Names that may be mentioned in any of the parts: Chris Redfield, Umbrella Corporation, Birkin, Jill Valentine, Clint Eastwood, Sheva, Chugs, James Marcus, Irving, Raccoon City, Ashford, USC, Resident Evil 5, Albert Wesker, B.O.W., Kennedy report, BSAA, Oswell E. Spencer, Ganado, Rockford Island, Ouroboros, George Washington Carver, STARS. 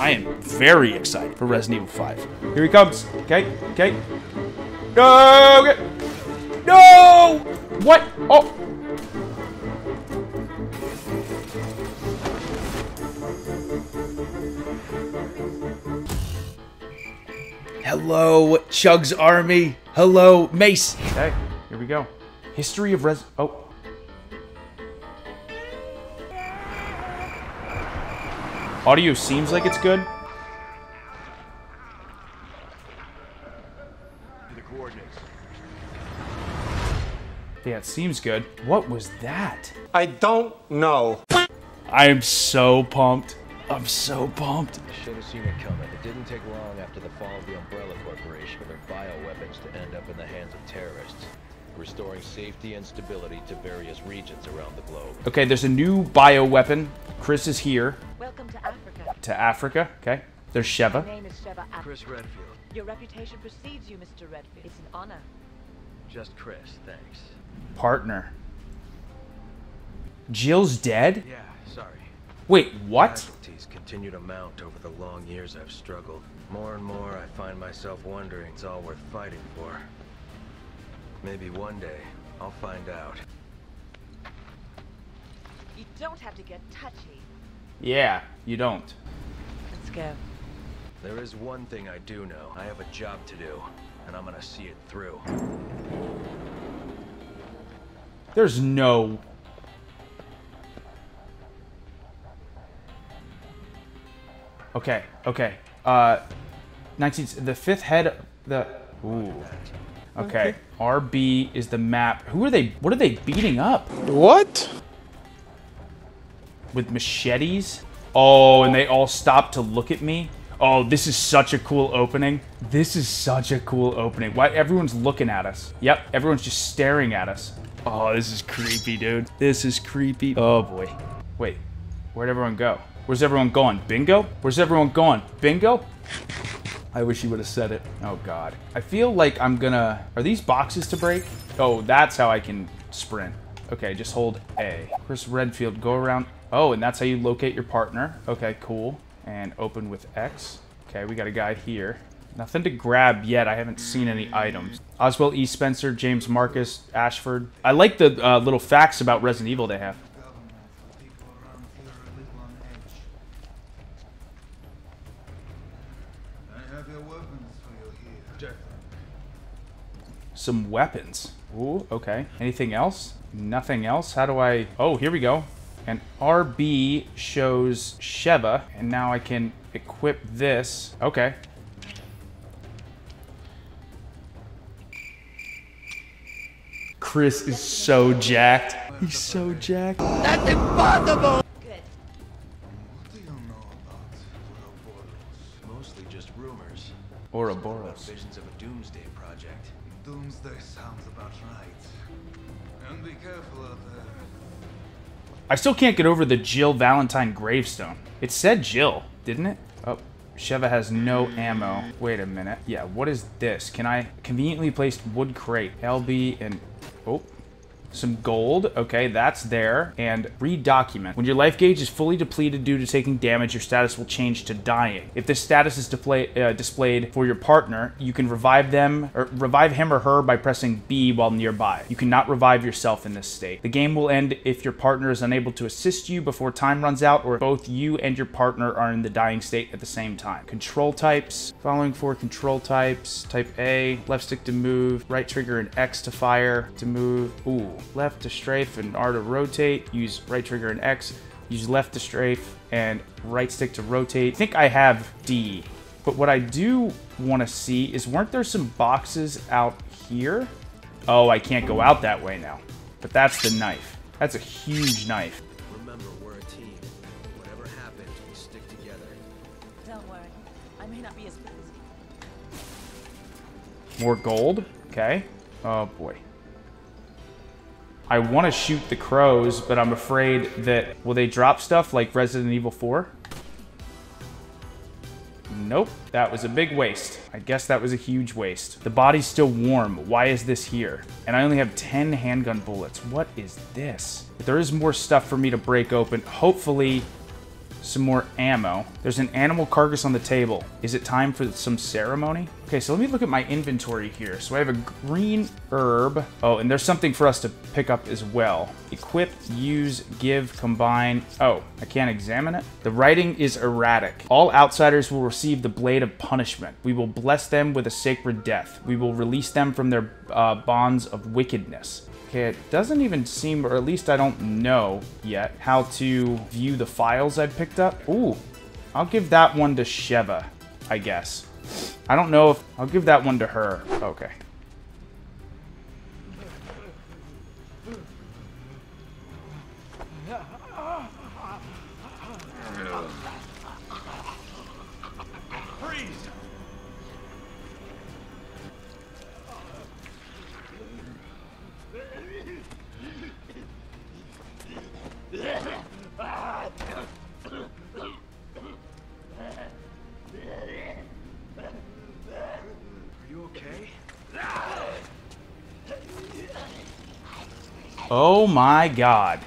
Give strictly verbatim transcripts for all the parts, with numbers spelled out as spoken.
I am very excited for Resident Evil five. Here he comes. Okay, okay. No! Okay. No! What? Oh! Hello, Chug's Army. Hello, Mace. Okay, here we go. History of Res... Oh. Audio seems like it's good. The coordinates. Yeah, it seems good. What was that? I don't know. I am so pumped. I'm so pumped. I should have seen it coming. It didn't take long after the fall of the Umbrella Corporation for their bioweapons to end up in the hands of terrorists, restoring safety and stability to various regions around the globe. Okay, there's a new bioweapon. Chris is here. Welcome to Africa. To Africa, okay. There's Sheva. My name is Sheva. Chris Redfield. Your reputation precedes you, Mister Redfield. It's an honor. Just Chris, thanks. Partner. Jill's dead? Yeah, sorry. Wait, what? Continue to mount over the long years I've struggled. More and more I find myself wondering it's all worth fighting for. Maybe one day I'll find out. You don't have to get touchy. Yeah, you don't. Let's go. There is one thing I do know. I have a job to do, and I'm gonna see it through. There's no... Okay, okay. Uh, nineteen... The fifth head... The... Ooh. Okay. Okay. R B is the map. Who are they... What are they beating up? What? With machetes? Oh, and they all stop to look at me? Oh, this is such a cool opening. This is such a cool opening. Why? Everyone's looking at us. Yep, everyone's just staring at us. Oh, this is creepy, dude. This is creepy. Oh, boy. Wait. Where'd everyone go? Where's everyone going? Bingo? Where's everyone going? Bingo? I wish you would have said it. Oh, God. I feel like I'm gonna... Are these boxes to break? Oh, that's how I can sprint. Okay, just hold A. Chris Redfield, go around... Oh, and that's how you locate your partner. Okay, cool. And open with X. Okay, we got a guy here. Nothing to grab yet. I haven't seen any items. Oswell E. Spencer, James Marcus, Ashford. I like the uh, little facts about Resident Evil they have. Some weapons. Ooh, okay. Anything else? Nothing else? How do I... Oh, here we go. And R B shows Sheva. And now I can equip this. Okay. Chris is so jacked. He's so jacked. That's impossible! Good. What do you know about Ouroboros? Mostly just rumors. Ouroboros. Visions of a doomsday project. Doomsday sounds about right. And be careful out there. I still can't get over the Jill Valentine gravestone. It said Jill, didn't it? Oh, Sheva has no ammo. Wait a minute. Yeah, what is this? Can I conveniently placed wood crate? L B and oh, some gold. Okay, that's there. And redocument. When your life gauge is fully depleted due to taking damage, your status will change to dying. If this status is display, uh, displayed for your partner, you can revive them or revive him or her by pressing B while nearby. You cannot revive yourself in this state. The game will end if your partner is unable to assist you before time runs out, or if both you and your partner are in the dying state at the same time. Control types. Following four control types. Type A. Left stick to move. Right trigger and X to fire. To move. Ooh. Left to strafe and R to rotate. Use right trigger and X. Use left to strafe and right stick to rotate. I think I have D. But what I do want to see is, weren't there some boxes out here? Oh, I can't go out that way now. But that's the knife. That's a huge knife. Remember, we're a team. Whatever happens, we stick together. Don't worry. I may not be as good as you. More gold. Okay. Oh, boy. I want to shoot the crows, but I'm afraid that... Will they drop stuff like Resident Evil four? Nope. That was a big waste. I guess that was a huge waste. The body's still warm. Why is this here? And I only have ten handgun bullets. What is this? There is more stuff for me to break open. Hopefully, some more ammo. There's an animal carcass on the table. Is it time for some ceremony? Okay, so let me look at my inventory here. So I have a green herb. Oh, and there's something for us to pick up as well. Equip, use, give, combine. Oh, I can't examine it. The writing is erratic. All outsiders will receive the blade of punishment. We will bless them with a sacred death. We will release them from their uh, bonds of wickedness. Okay, it doesn't even seem, or at least I don't know yet, how to view the files I picked up. Ooh, I'll give that one to Sheva, I guess. I don't know if, I'll give that one to her. Okay. Oh my God.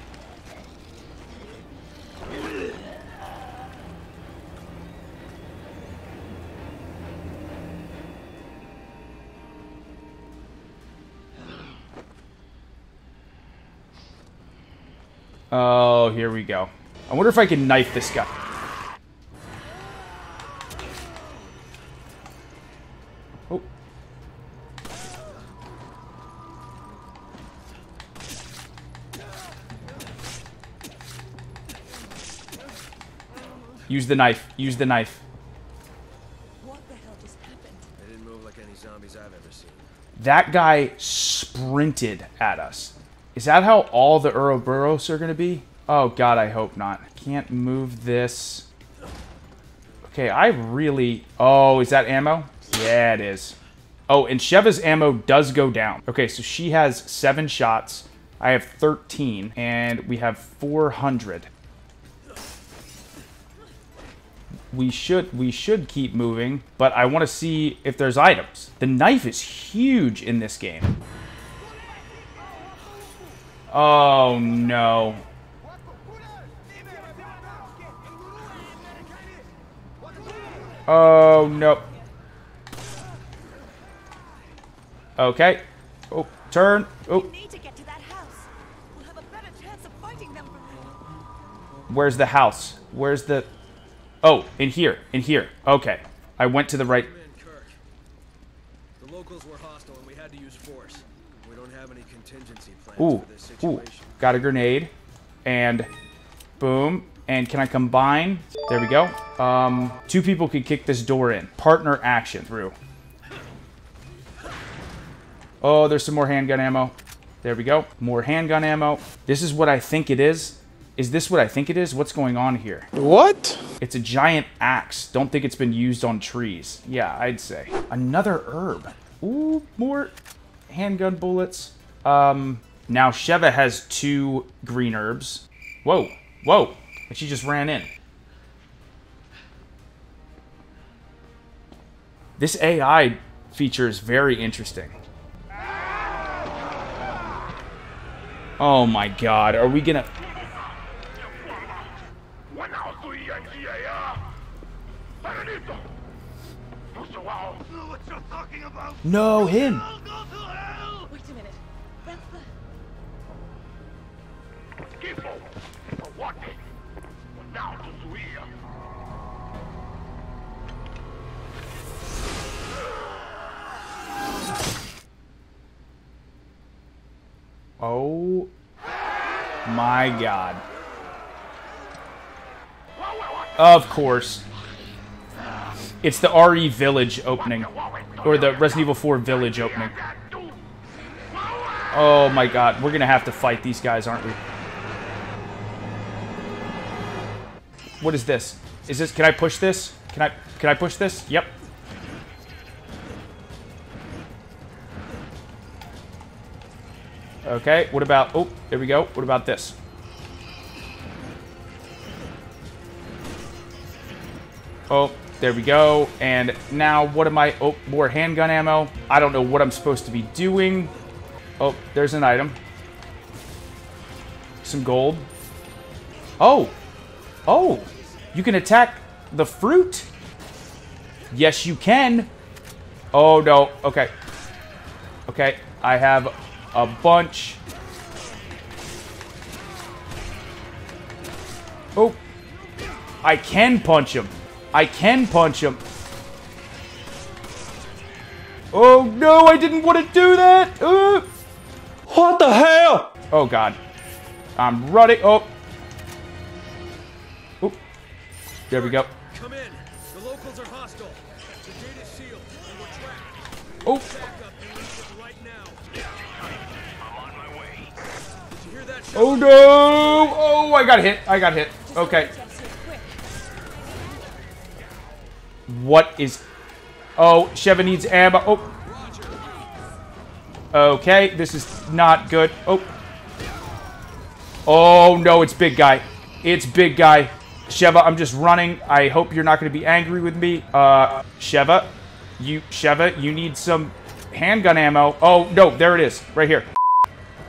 Oh, here we go. I wonder if I can knife this guy. Oh. Use the knife. Use the knife. What the hell just happened? They didn't move like any zombies I've ever seen. That guy sprinted at us. Is that how all the Ouroboros are going to be? Oh, God, I hope not. I can't move this. Okay, I really... Oh, is that ammo? Yeah, it is. Oh, and Sheva's ammo does go down. Okay, so she has seven shots. I have thirteen, and we have four hundred. We should, we should keep moving, but I want to see if there's items. The knife is huge in this game. Oh, no. Oh, no. Okay. Oh, turn. Oh. We need to get to that house. We'll have a better chance of fighting them. Where's the house? Where's the... Oh, in here. In here. Okay. I went to the right... The locals were hostile and we had to use force. We don't have any contingency plans ooh, for this situation. Ooh, got a grenade. And boom. And can I combine? There we go. Um, two people could kick this door in. Partner action through. Oh, there's some more handgun ammo. There we go. More handgun ammo. This is what I think it is. Is this what I think it is? What's going on here? What? It's a giant axe. Don't think it's been used on trees. Yeah, I'd say. Another herb. Ooh, more... handgun bullets. Um, now Sheva has two green herbs. Whoa, whoa. And she just ran in. This A I feature is very interesting. Oh my God, are we gonna... No, him! Oh my God. Of course. It's the R E Village opening. Or the Resident Evil four Village opening. Oh my God. We're gonna have to fight these guys, aren't we? What is this? Is this... Can I push this? Can I... Can I push this? Yep. Okay, what about... Oh, there we go. What about this? Oh, there we go. And now what am I... Oh, more handgun ammo. I don't know what I'm supposed to be doing. Oh, there's an item. Some gold. Oh. Oh. You can attack the fruit? Yes, you can. Oh, no. Okay. Okay. I have a bunch. Oh. I can punch him. I can punch him. Oh, no. I didn't want to do that. Uh. What the hell? Oh, God. I'm running. Oh. Oh. There we go. Come in. The locals are hostile. The gate is sealed. We're trapped. Oh. Back up and leave it right now. I'm on my way. Did you hear that shot? Oh, no. Oh, I got hit. I got hit. Okay. What is... Oh, Sheva needs ammo. Oh. Okay, this is not good. Oh. Oh, no, it's big guy. It's big guy. Sheva, I'm just running. I hope you're not going to be angry with me. Uh, Sheva, you, Sheva, you need some handgun ammo. Oh, no, there it is. Right here.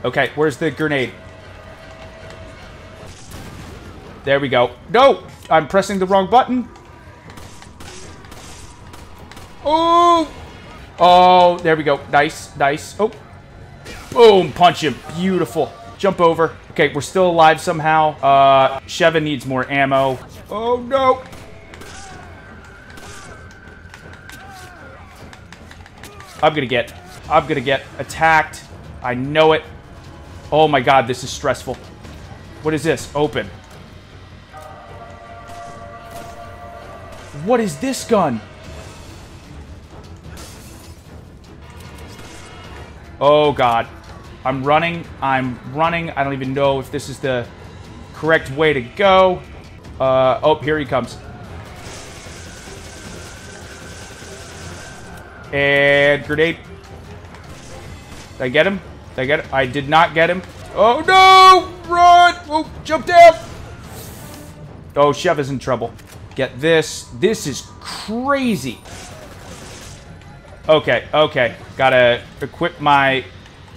Okay, where's the grenade? There we go. No, I'm pressing the wrong button. Oh, oh, there we go. Nice, nice. Oh, boom, punch him. Beautiful. Jump over. Okay, we're still alive somehow. Uh, Sheva needs more ammo. Oh, no. I'm gonna get, I'm gonna get attacked. I know it. Oh my God, this is stressful. What is this? Open. What is this gun? Oh God. I'm running, I'm running. I don't even know if this is the correct way to go. Uh, oh, here he comes. And grenade. Did I get him? Did I get him? I did not get him. Oh no, run! Oh, jump down! Oh, Sheva is in trouble. Get this. This is crazy. Okay, okay. Gotta equip my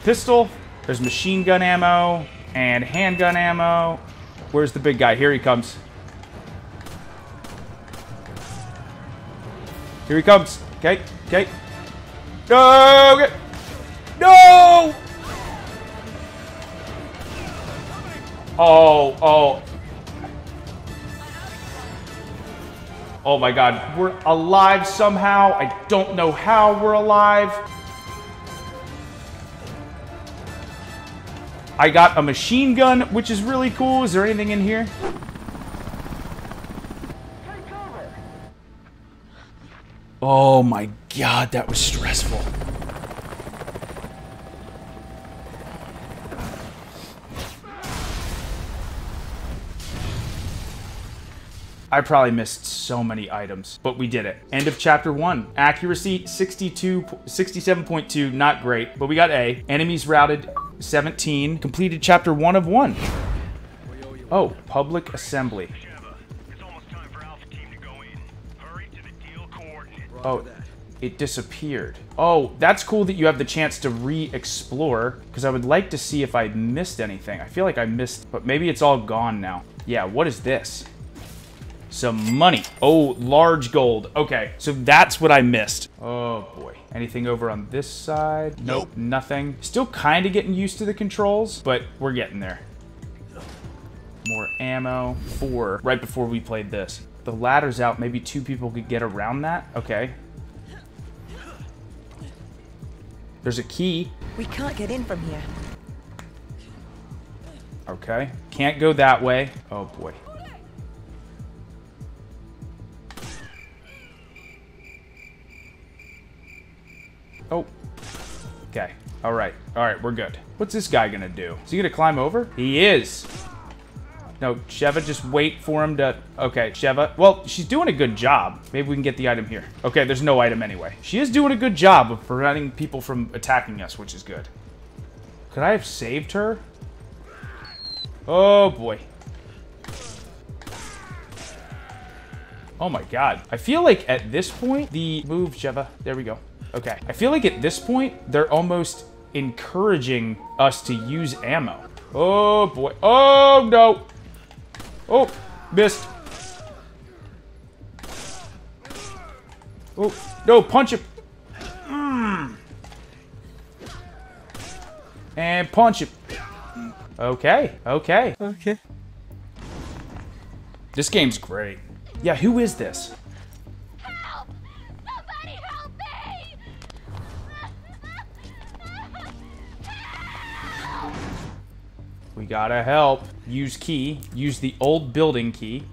pistol. There's machine gun ammo and handgun ammo. Where's the big guy? Here he comes. Here he comes. Okay, okay. No! Okay. No! Oh, oh. Oh my God. We're alive somehow. I don't know how we're alive. I got a machine gun, which is really cool. Is there anything in here? Take over. Oh my God, that was stressful. I probably missed so many items, but we did it. End of chapter one. Accuracy sixty-two, sixty-seven point two, not great, but we got A. Enemies routed seventeen. Completed chapter one of one. Oh, public assembly. Oh, it disappeared. Oh, that's cool that you have the chance to re-explore, because I would like to see if I missed anything. I feel like I missed, but maybe it's all gone now. Yeah, what is this? Some money. Oh, large gold. Okay, so that's what I missed. Oh boy. Anything over on this side? Nope. Nothing. Still kind of getting used to the controls, but we're getting there. More ammo. Four. Right before we played this. The ladder's out. Maybe two people could get around that. Okay. There's a key. We can't get in from here. Okay. Can't go that way. Oh boy. Oh, okay. All right. All right, we're good. What's this guy gonna do? Is he gonna climb over? He is. No, Sheva, just wait for him to... Okay, Sheva. Well, she's doing a good job. Maybe we can get the item here. Okay, there's no item anyway. She is doing a good job of preventing people from attacking us, which is good. Could I have saved her? Oh, boy. Oh, my God. I feel like at this point, the... Move, Sheva. There we go. Okay, I feel like at this point, they're almost encouraging us to use ammo. Oh, boy. Oh, no. Oh, missed. Oh, no, punch him. Mm. And punch him. Okay, okay. Okay. This game's great. Yeah, who is this? Help! Somebody help me! Help! We gotta help. Use key. Use the old building key.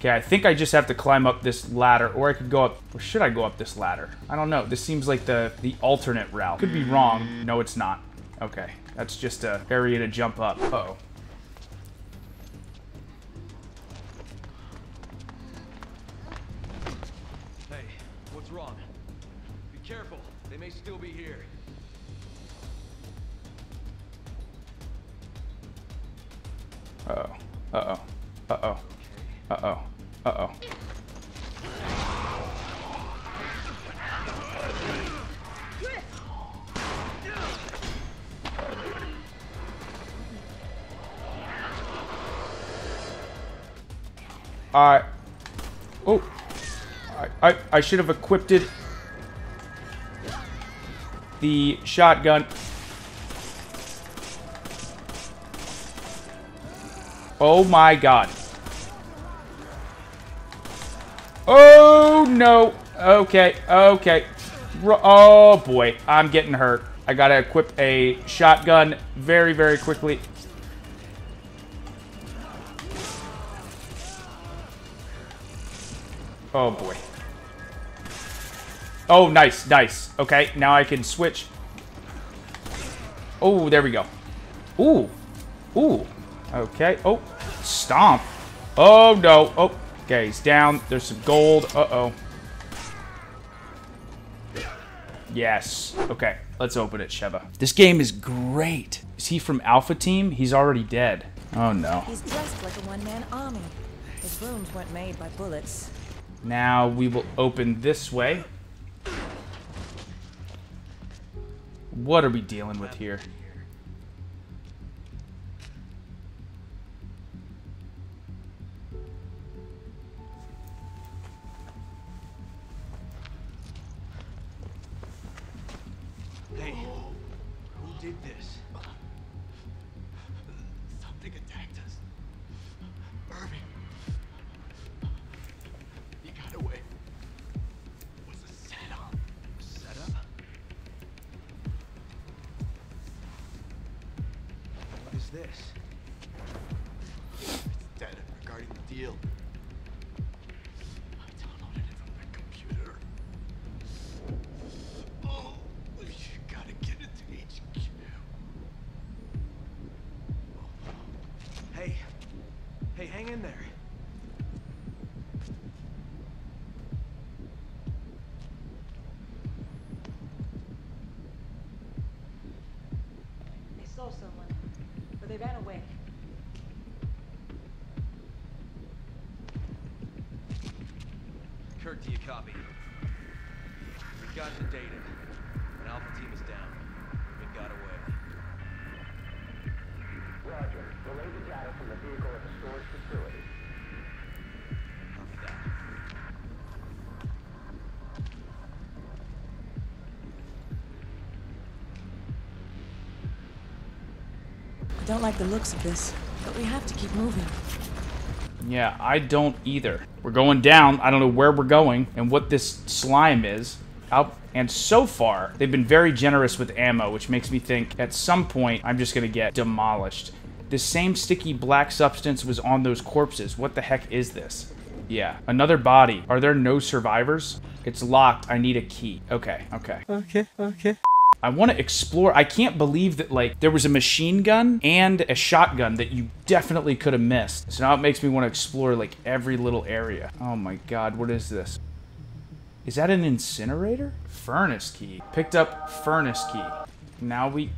Okay, I think I just have to climb up this ladder, or I could go up, or should I go up this ladder? I don't know. This seems like the, the alternate route. Could be wrong. No, it's not. Okay, that's just an area to jump up. Uh-oh. Hey, what's wrong? Be careful. They may still be here. Uh-oh. Uh-oh. Uh-oh. Uh-oh. Uh-oh. I... Oh. I, I, I should have equipped it. The shotgun. Oh my god. Oh, no. Okay, okay. Oh, boy. I'm getting hurt. I gotta equip a shotgun very, very quickly. Oh, boy. Oh, nice, nice. Okay, now I can switch. Oh, there we go. Ooh. Ooh. Okay. Oh, stomp. Oh, no. Oh. Okay, he's down. There's some gold. Uh-oh. Yes. Okay, let's open it, Sheva. This game is great. Is he from Alpha Team? He's already dead. Oh, no. He's dressed like a one-man army. His rooms weren't made by bullets. Now we will open this way. What are we dealing with here? Hang in there. They saw someone, but they ran away. Kurt, do you copy? We got the data. An Alpha Team is down. We got away. Roger. Relay the data from the vehicle at the storage facility. I don't like the looks of this, but we have to keep moving. Yeah, I don't either. We're going down. I don't know where we're going and what this slime is. Out. And so far, they've been very generous with ammo, which makes me think at some point, I'm just going to get demolished. The same sticky black substance was on those corpses. What the heck is this? Yeah. Another body. Are there no survivors? It's locked. I need a key. Okay. Okay. Okay. Okay. I want to explore. I can't believe that, like, there was a machine gun and a shotgun that you definitely could have missed. So now it makes me want to explore, like, every little area. Oh my god. What is this? Is that an incinerator? Furnace key. Picked up furnace key. Now we...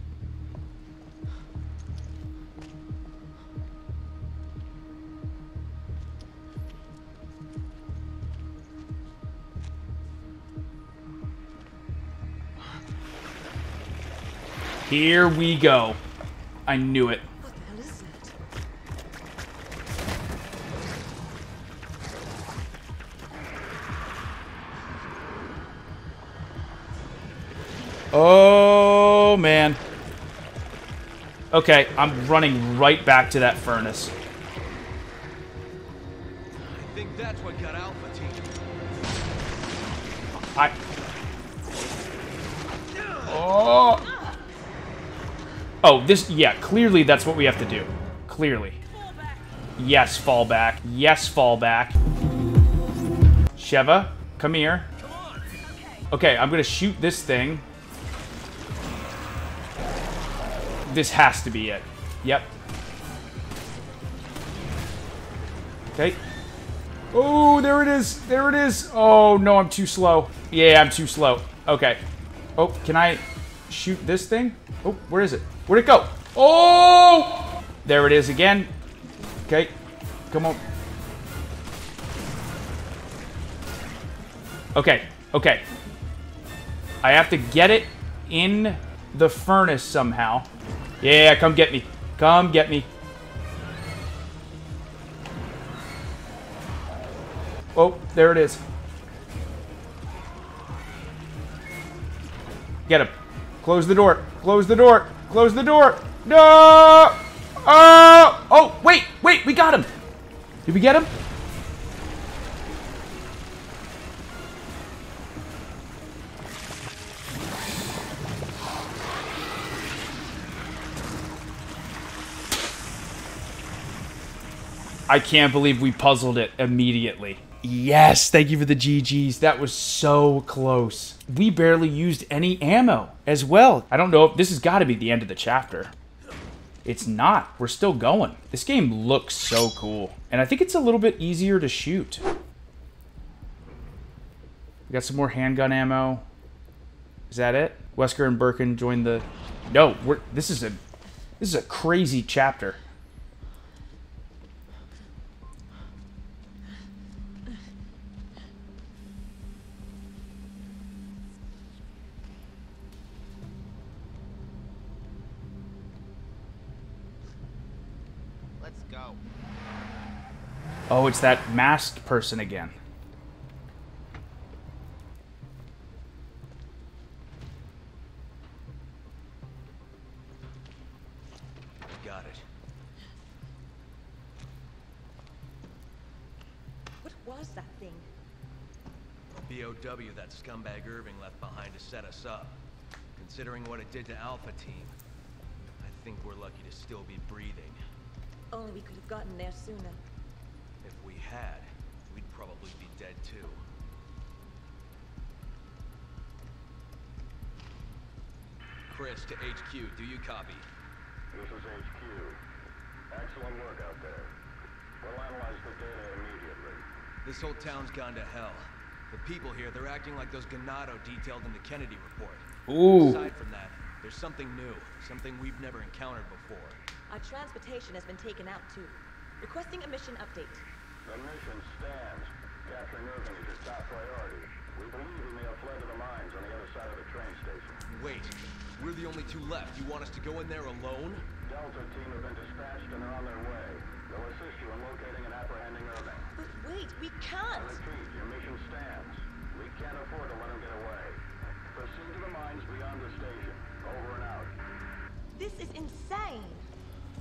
Here we go. I knew it. What the hell is that? Oh, man. Okay, I'm running right back to that furnace. I think that's what got Alpha Team. I... Oh... Oh, this, yeah, clearly that's what we have to do. Clearly. Fall back. Yes, fall back. Yes, fall back. Sheva, come here. Come on. Okay. Okay, I'm gonna shoot this thing. This has to be it. Yep. Okay. Oh, there it is. There it is. Oh, no, I'm too slow. Yeah, I'm too slow. Okay. Oh, can I shoot this thing? Oh, where is it? Where'd it go? Oh! There it is again. Okay. Come on. Okay. Okay. I have to get it in the furnace somehow. Yeah, come get me. Come get me. Oh, there it is. Get him. Close the door. Close the door. Close the door. No! Oh! Oh, wait. Wait, we got him. Did we get him? I can't believe we puzzled it immediately. Yes, thank you for the G Gs. That was so close. We barely used any ammo as well. I don't know if this has got to be the end of the chapter. It's not. We're still going. This game looks so cool. And I think it's a little bit easier to shoot. We got some more handgun ammo. Is that it? Wesker and Birkin joined the... No, we're... this is a... this is a crazy chapter. Oh, it's that masked person again. Got it. What was that thing? B O W that scumbag Irving left behind to set us up. Considering what it did to Alpha Team, I think we're lucky to still be breathing. Only we could have gotten there sooner. If we had, we'd probably be dead too. Chris to H Q, do you copy? This is H Q. Excellent work out there. We'll analyze the data immediately. This whole town's gone to hell. The people here, they're acting like those Ganado detailed in the Kennedy report. Ooh. Aside from that, there's something new, something we've never encountered before. Our transportation has been taken out too. Requesting a mission update. The mission stands. Capturing Irving is its top priority. We believe he may have fled to the mines on the other side of the train station. Wait, we're the only two left. You want us to go in there alone? Delta team have been dispatched and are on their way. They'll assist you in locating and apprehending Irving. But wait, we can't! I repeat, your mission stands. We can't afford to let him get away. Proceed to the mines beyond the station. Over and out. This is insane!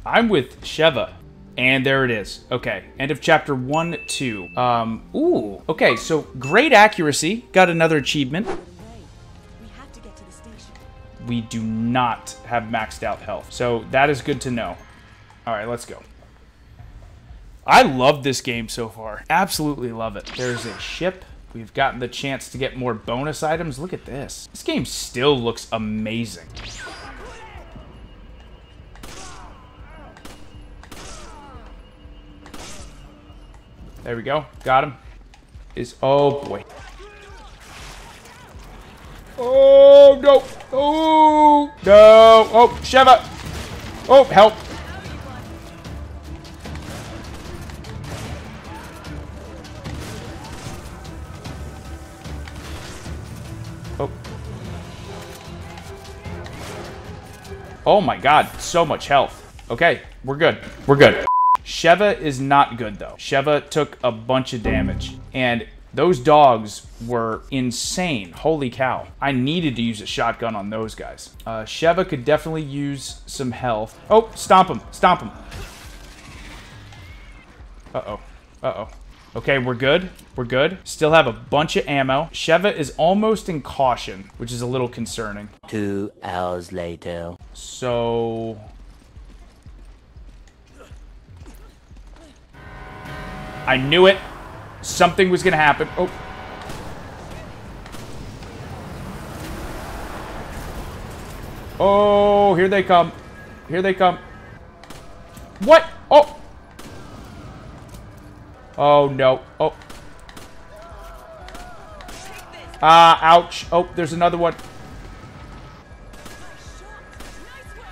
I'm with Sheva. And there it is. Okay. End of chapter one, two. Um, ooh. Okay, so great accuracy. Got another achievement. We have to get to the station. We do not have maxed out health. So that is good to know. All right, let's go. I love this game so far. Absolutely love it. There's a ship. We've gotten the chance to get more bonus items. Look at this. This game still looks amazing. There we go. Got him. Is oh boy. Oh no. Oh no. Oh, Sheva. Oh, help. Oh. Oh my god, so much health. Okay, we're good. We're good. Sheva is not good, though. Sheva took a bunch of damage, and those dogs were insane. Holy cow. I needed to use a shotgun on those guys. Uh, Sheva could definitely use some health. Oh, stomp him. Stomp him. Uh-oh. Uh-oh. Okay, we're good. We're good. Still have a bunch of ammo. Sheva is almost in caution, which is a little concerning. Two hours later. So... I knew it. Something was going to happen. Oh. Oh, here they come. Here they come. What? Oh. Oh, no. Oh. Ah, ouch. Oh, there's another one.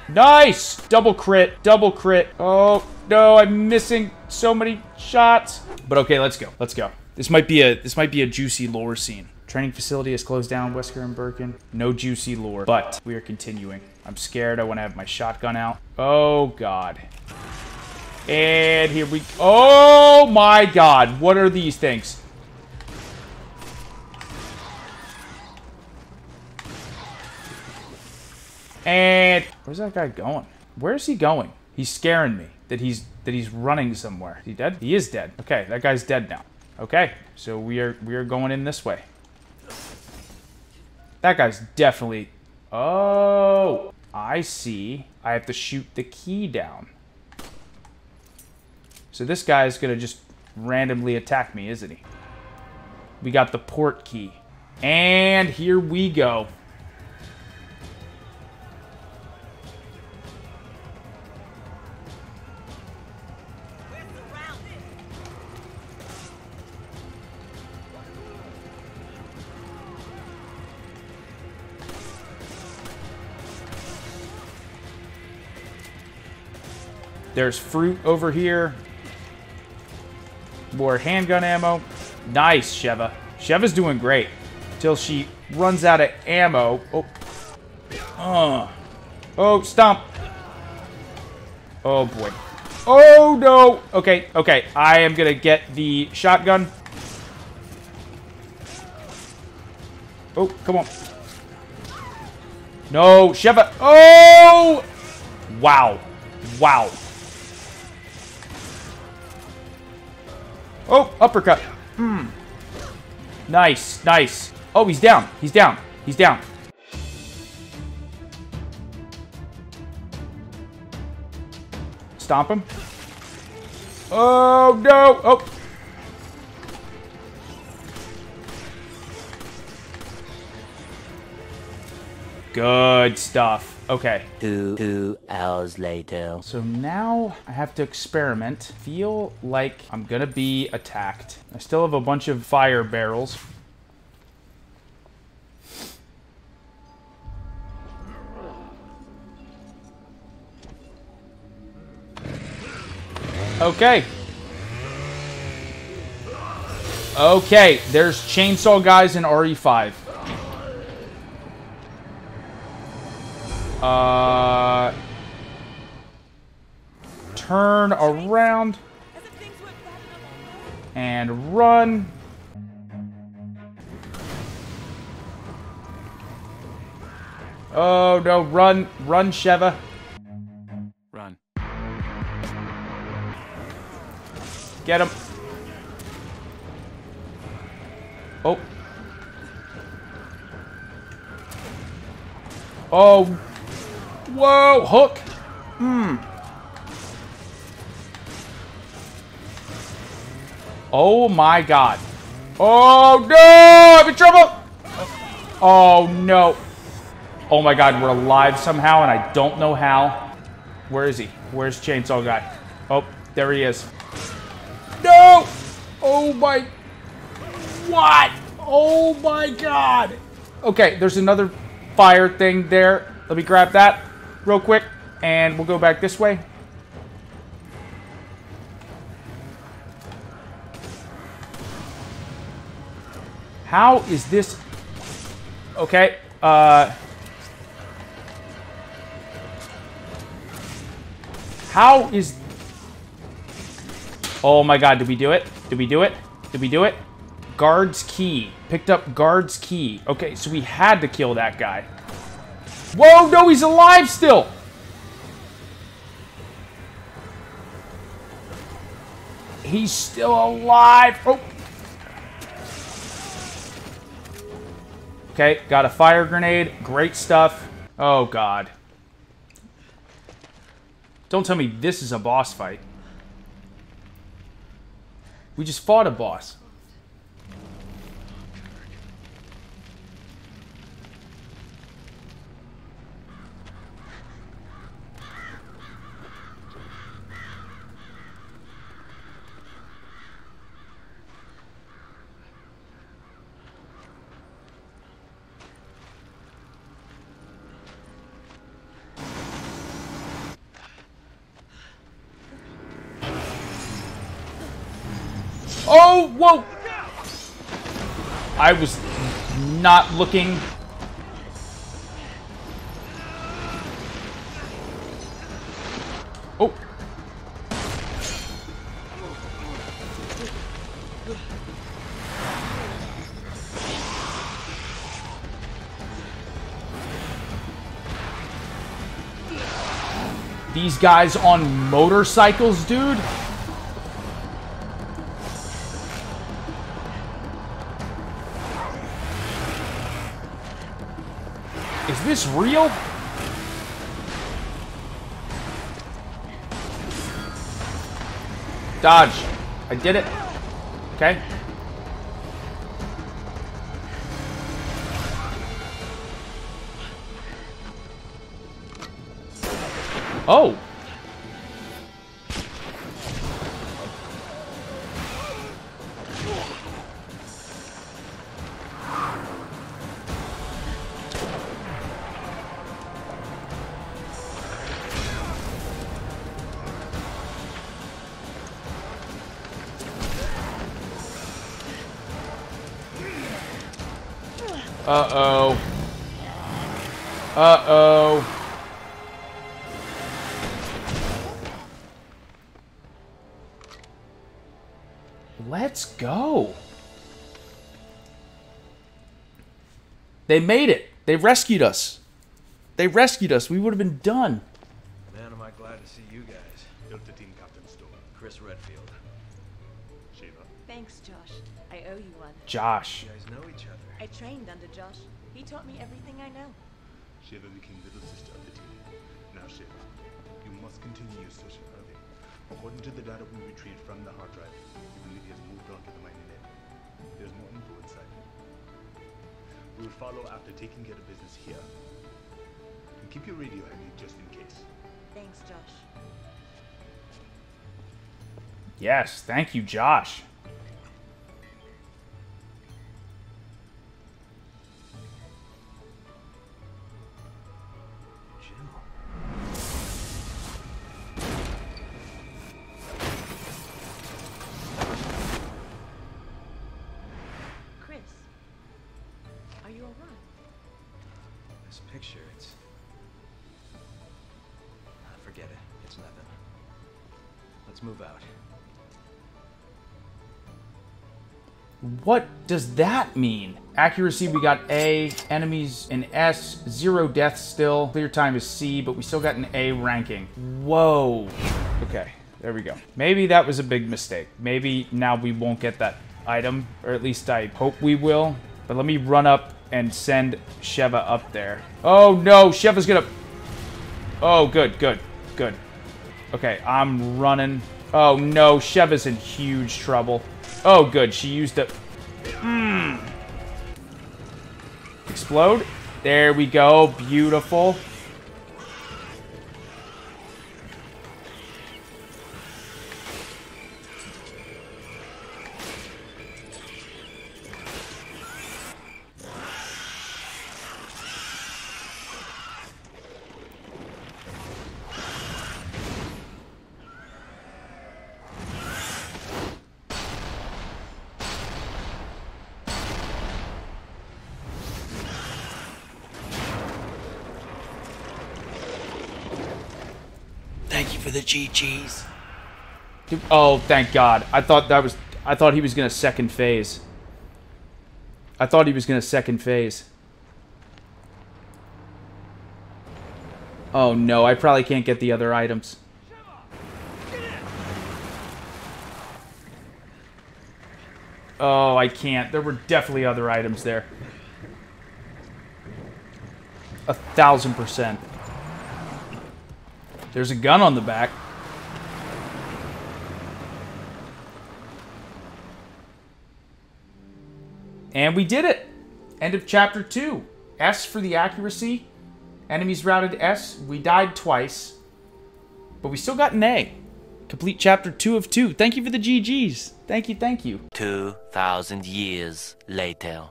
Nice. Double crit. Double crit. Oh, no. I'm missing so many shots. But okay, let's go. Let's go. This might be a this might be a juicy lore scene. Training facility is closed down, Wesker and Birkin. No juicy lore, but we are continuing. I'm scared. I want to have my shotgun out. Oh god. And here we Oh my god. What are these things? And where's that guy going? Where is he going? He's scaring me that he's that he's running somewhere. Is he dead? He is dead. Okay, that guy's dead now. Okay, so we are we are going in this way. That guy's definitely... Oh, I see. I have to shoot the key down. So this guy is going to just randomly attack me, isn't he? We got the port key. And here we go. There's fruit over here. More handgun ammo. Nice, Sheva. Sheva's doing great. Till she runs out of ammo. Oh. Uh. Oh, stomp. Oh, boy. Oh, no. Okay, okay. I am going to get the shotgun. Oh, come on. No, Sheva. Oh! Wow. Wow. Oh, uppercut. Mm. Nice, nice. Oh, he's down. He's down. He's down. Stomp him. Oh, no. Oh. Good stuff. Okay. Two, two hours later. So now I have to experiment. Feel like I'm gonna be attacked. I still have a bunch of fire barrels. Okay. Okay, there's chainsaw guys in R E five. Uh, turn around and run. Oh no, run, run, Sheva. Run. Get him. Oh. Oh. Whoa, hook. Hmm. Oh my god. Oh no, I'm in trouble. Oh no. Oh my god, we're alive somehow and I don't know how. Where is he? Where's Chainsaw Guy? Oh, there he is. No. Oh my. What? Oh my god. Okay, there's another fire thing there. Let me grab that real quick, and we'll go back this way. How is this? Okay. Uh, How is... Oh my god, did we do it? Did we do it? Did we do it? Guard's key. Picked up guard's key. Okay, so we had to kill that guy. Whoa, no, he's alive still! He's still alive! Oh! Okay, got a fire grenade. Great stuff. Oh, God. Don't tell me this is a boss fight. We just fought a boss. Oh, whoa! I was not looking. Oh. These guys on motorcycles, dude? Is this real? Dodge. I did it. Okay. Oh. Uh-oh. Uh-oh. Let's go. They made it. They rescued us. They rescued us. We would have been done. Man, am I glad to see you guys. Delta Team Captain Storm. Chris Redfield. Sheva. Thanks, Josh. I owe you one. Josh. You guys know each other. I trained under Josh. He taught me everything I know. Sheva became little sister of the team. Now, Sheva, you must continue your search for Irving. According to the data we retrieved from the hard drive, we believe he has moved on to the mining end. There's more info inside. We will follow after taking care of business here. And keep your radio handy just in case. Thanks, Josh. Yes, thank you, Josh. What does that mean? Accuracy, we got A. Enemies, an S. Zero deaths still. Clear time is C, but we still got an A ranking. Whoa. Okay, there we go. Maybe that was a big mistake. Maybe now we won't get that item, or at least I hope we will. But let me run up and send Sheva up there. Oh no, Sheva's gonna... Oh, good, good, good. Okay, I'm running. Oh no, Sheva's in huge trouble. Oh, good, she used a... Mm. Explode. There we go. Beautiful. for the G Gs. Oh, thank God. I thought that was... I thought he was going to second phase. I thought he was going to second phase. Oh, no. I probably can't get the other items. Oh, I can't. There were definitely other items there. A thousand percent. There's a gun on the back. And we did it! End of chapter two. S for the accuracy. Enemies routed S. We died twice. But we still got an A. Complete chapter two of two. Thank you for the G Gs. Thank you, thank you. Two thousand years later.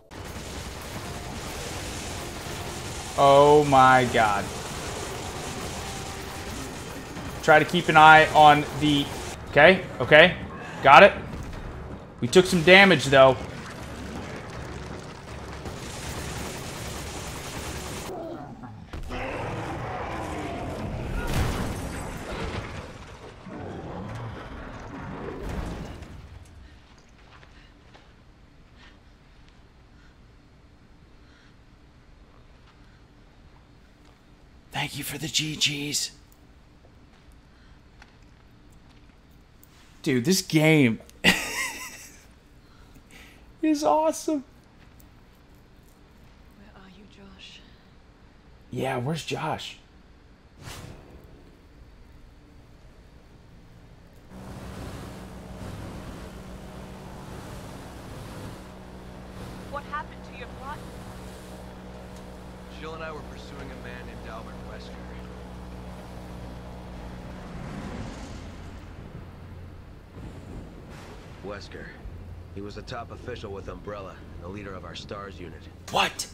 Oh my God. Try to keep an eye on the... Okay, okay. Got it. We took some damage, though. Thank you for the G Gs. Dude, this game is awesome. Where are you, Josh? Yeah, where's Josh? What happened to your plot? Jill and I were pursuing a man named Albert Wesker. Wesker. He was a top official with Umbrella, the leader of our STARS unit. What?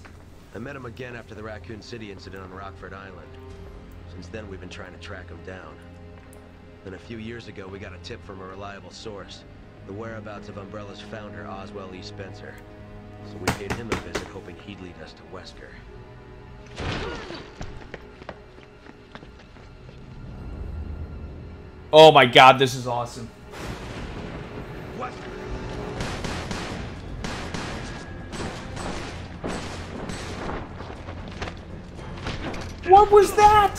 I met him again after the Raccoon City incident on Rockford Island. Since then, we've been trying to track him down. Then a few years ago, we got a tip from a reliable source. The whereabouts of Umbrella's founder, Oswell E. Spencer. So we paid him a visit, hoping he'd lead us to Wesker. Oh my God, this is awesome. What was that?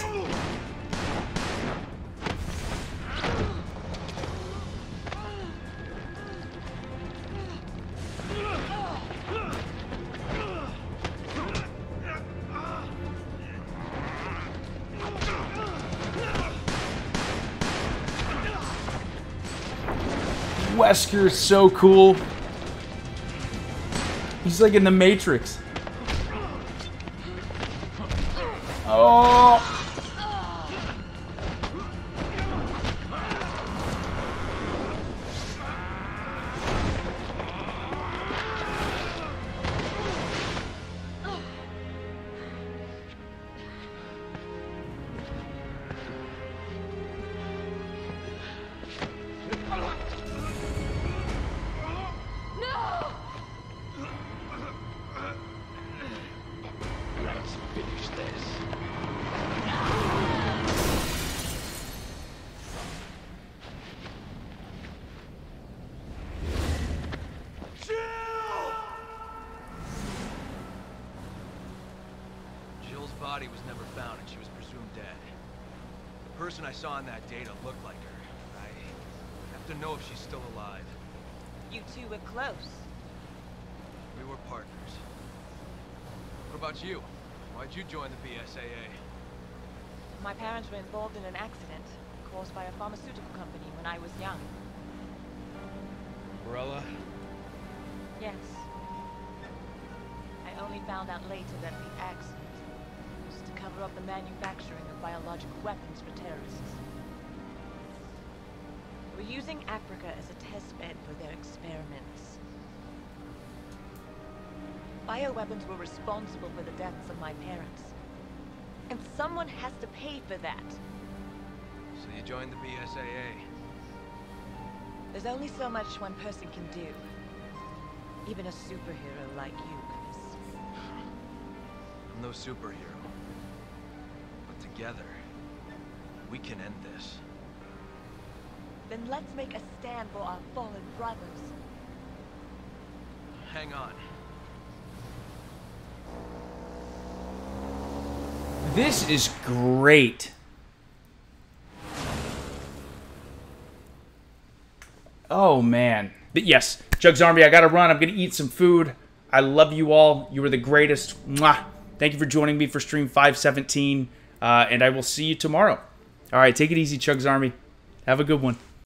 Wesker is so cool. He's like in the Matrix. Oh! You joined the B S A A. My parents were involved in an accident caused by a pharmaceutical company when I was young. Umbrella? Yes. I only found out later that the accident was to cover up the manufacturing of biological weapons for terrorists. They were using Africa as a testbed for their experiments. Bioweapons were responsible for the deaths of my parents. And someone has to pay for that. So you joined the B S A A? There's only so much one person can do. Even a superhero like you, Chris. I'm no superhero. But together, we can end this. Then let's make a stand for our fallen brothers. Hang on. This is great. Oh, man. But yes, Jugs Army, I gotta run. I'm gonna eat some food. I love you all. You are the greatest. Mwah. Thank you for joining me for stream five seventeen, uh, and I will see you tomorrow. All right, take it easy, Chugs Army. Have a good one.